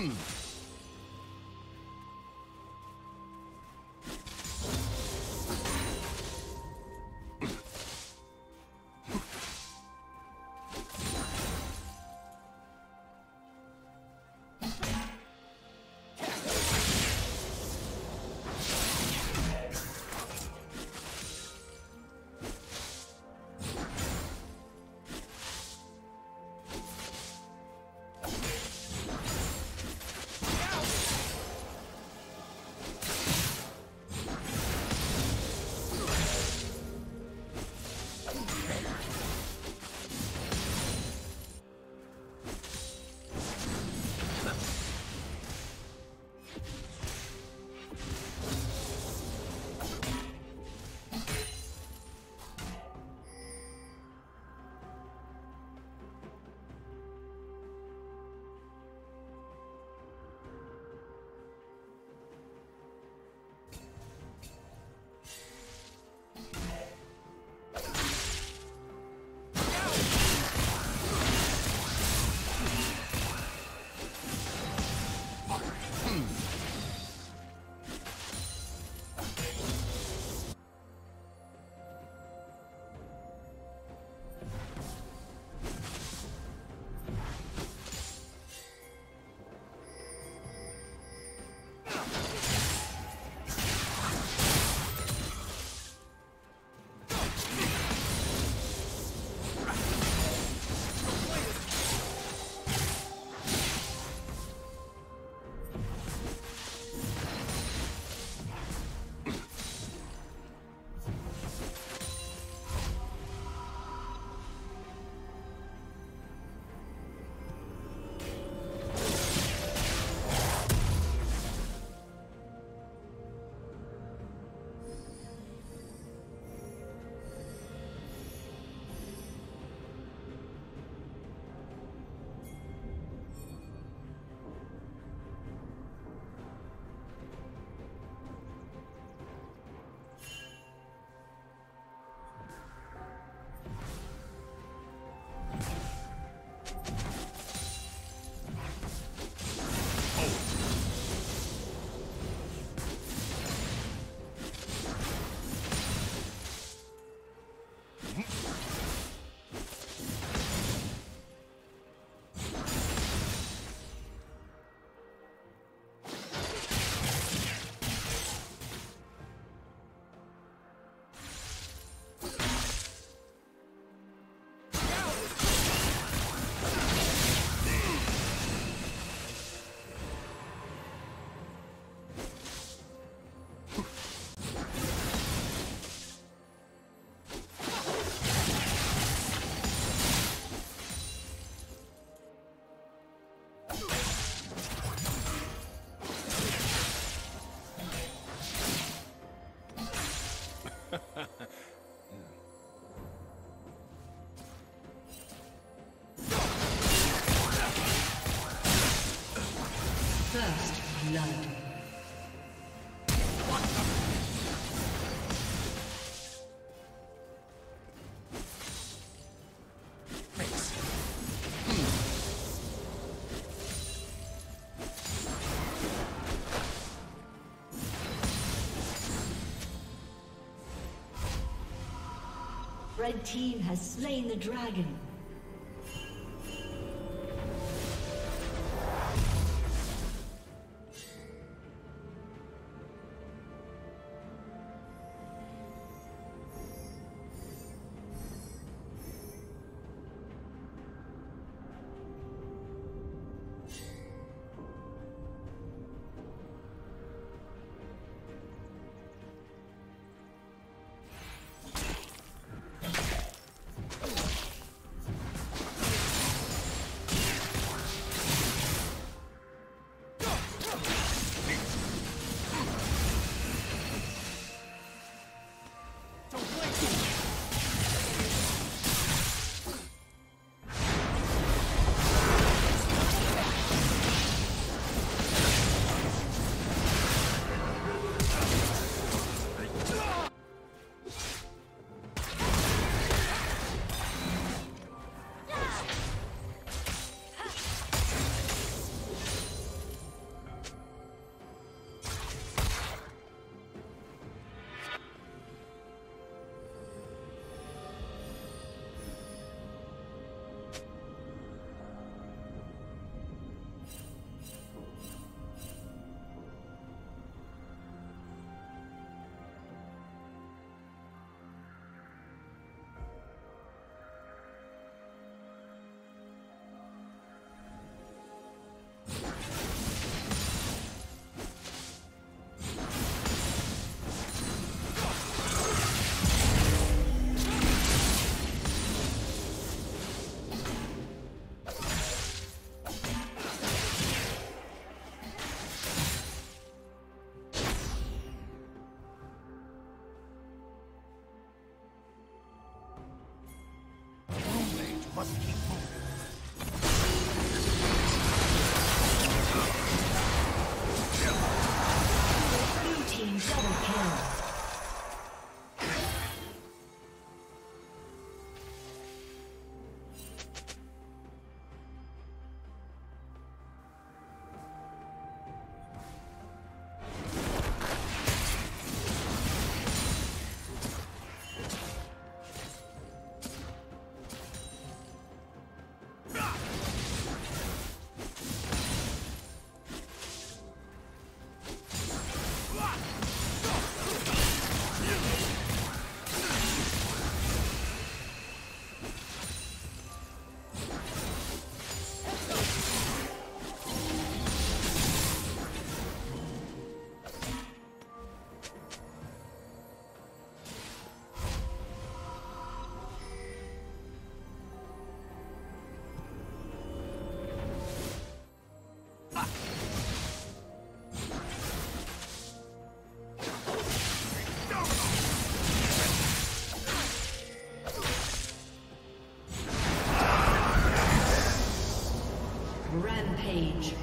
First blood. Red team has slain the dragon. Rampage.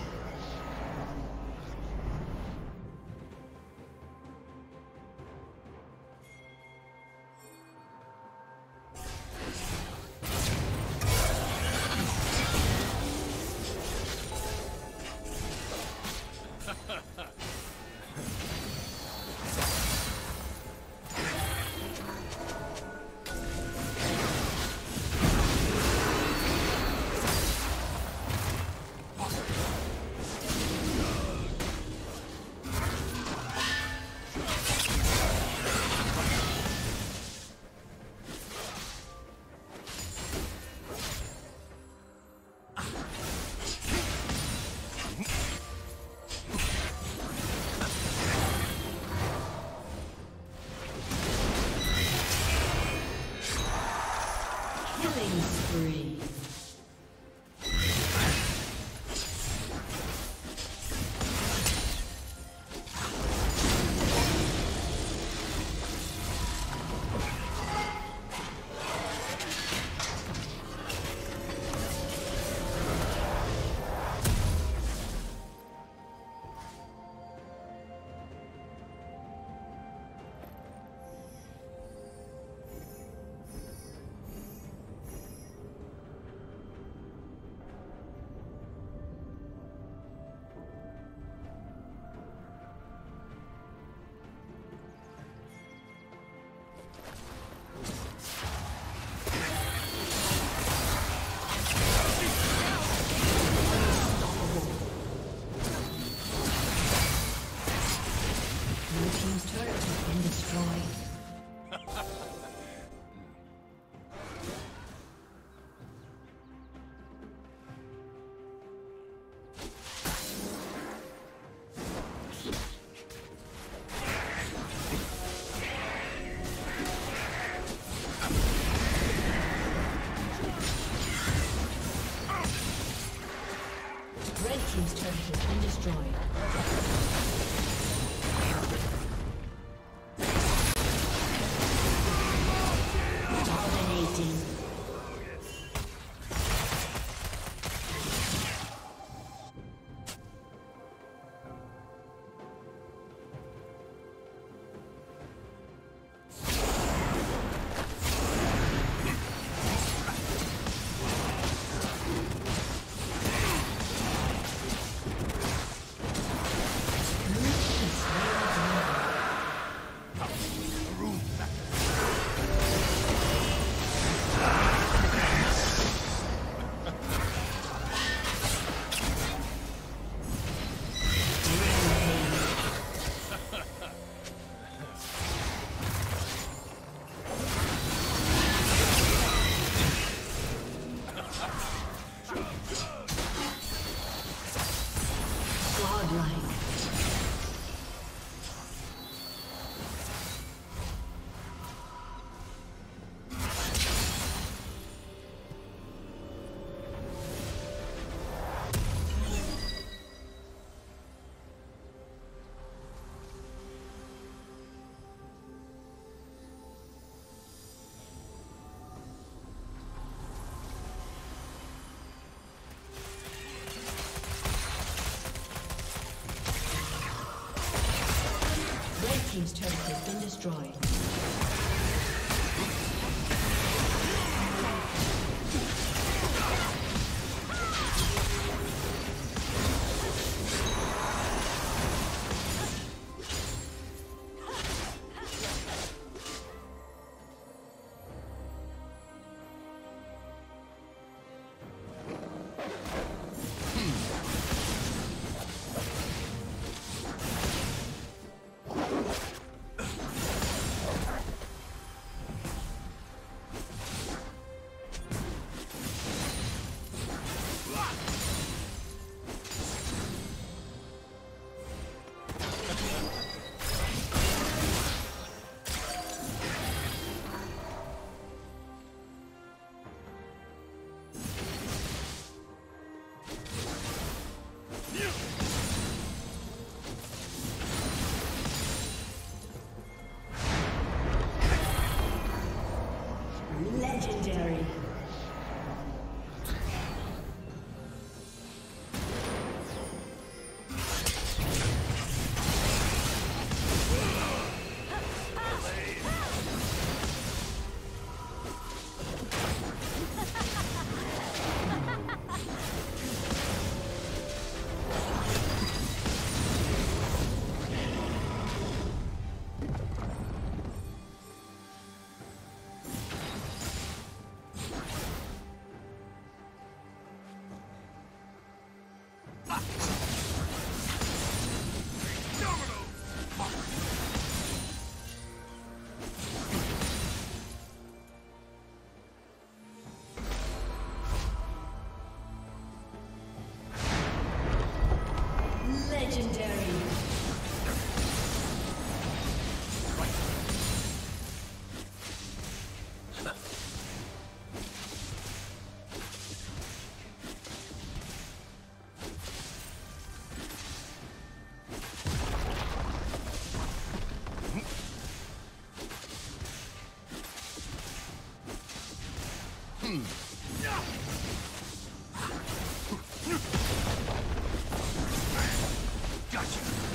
Team's turret has been destroyed.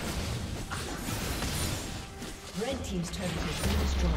Red team's turret has been destroyed.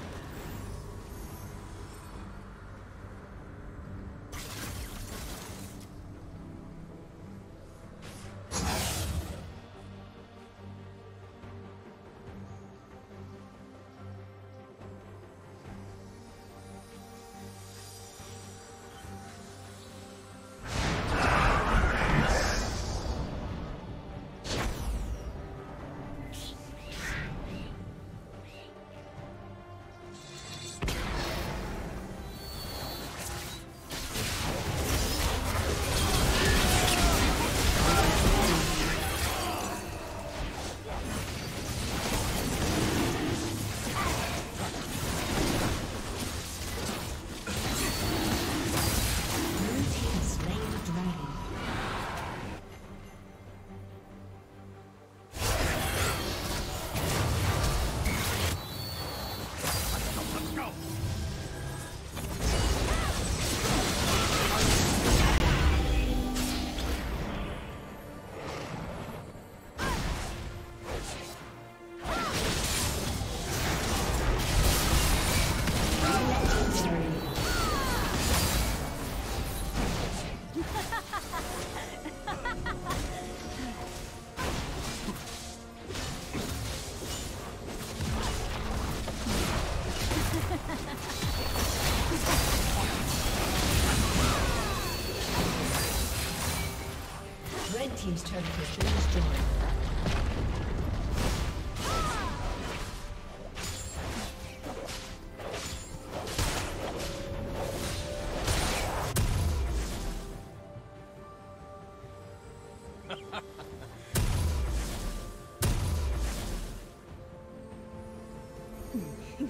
Team's turret has been destroyed.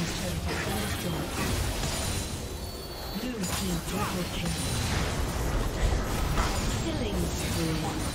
team's turret has been destroyed. Blue team double kill. Killing spree.